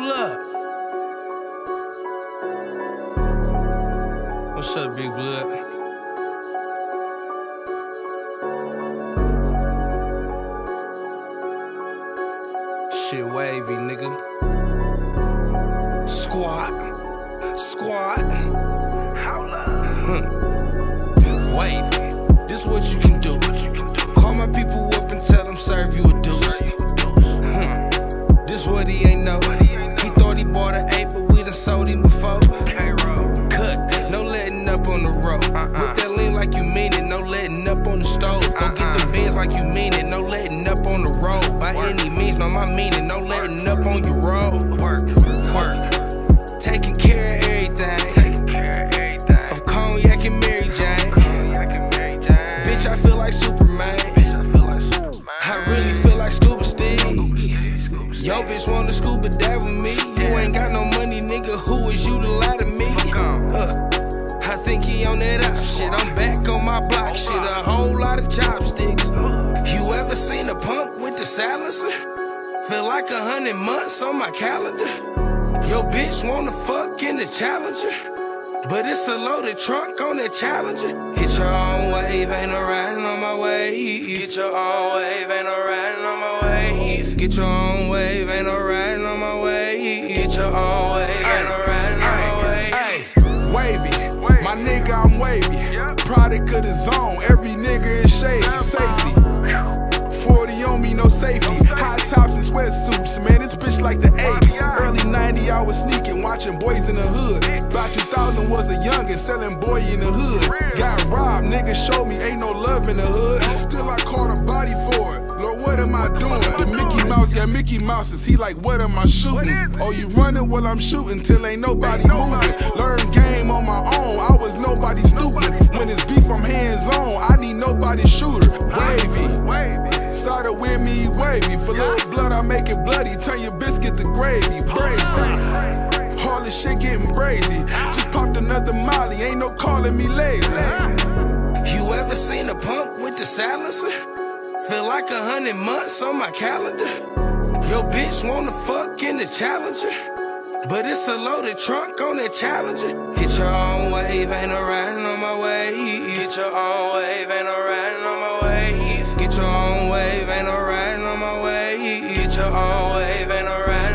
Hold up. What's up, Big Blood? Shit wavy, nigga. Squad. Squad. Hold up. Wavy. This what you can do. Call my people up and tell them serve you a deuce. This what he ain't know. He thought he bought an ape, but we done sold him before. Cut, no letting up on the road. Whip that lean like you mean it, no letting up on the stove. Go get the bins like you mean it, no letting up on the road. By any means, no, my meaning, no letting up on your road. Work, taking care of everything. Of cognac and Mary Jane. Bitch, I feel like Superman. I really feel like Scuba Steve. Yo bitch wanna scuba dive with me. You ain't got no money, nigga, who is you to lie to me? I think he on that op shit. I'm back on my block shit, a whole lot of chopsticks. You ever seen a pump with the silencer? Feel like 100 months on my calendar. Yo bitch wanna fuck in the Challenger, but it's a loaded trunk on that Challenger. Hit your own wave, ain't no riding on my wave. Get your own wave, ain't no riding on my wave. Get your own wave, ain't no riding on my wave. Get your own wave, ain't no riding on my wave. Ayy, wavy, my nigga, I'm wavy. Product of the zone, every nigga is shady. Safety, 40 on me, no safety. Hot tops and sweatsuits, man, this bitch like the 80s. Early 90s, I was sneaking, watching Boys in the Hood. About 2000 was a youngin', selling Boy in the Hood. Got robbed, niggas showed me ain't no love in the hood. Still I caught a body for it. Lord, what am I doing? The Mickey Mouse got Mickey Mouses, he like, what am I shooting? Oh, you running? Well, I'm shooting till ain't nobody moving. Learn game on my own, I was nobody stupid. When it's beef, I'm hands on, I need nobody shooter. Wavy, started with me wavy. For little blood, I make it bloody. Turn your biscuit to gravy. Brazen. All this shit getting brazy. Just popped another molly, ain't no calling me lazy. You ever seen a pump with the silencer? Feel like 100 months on my calendar. Yo bitch wanna fuck in the Challenger, but it's a loaded trunk on that Challenger. Hit your own wave, ain't no riding on my wave. Get your own wave, ain't no riding on my wave. Get your own wave, ain't no riding on my wave. Get your own wave, ain't no riding.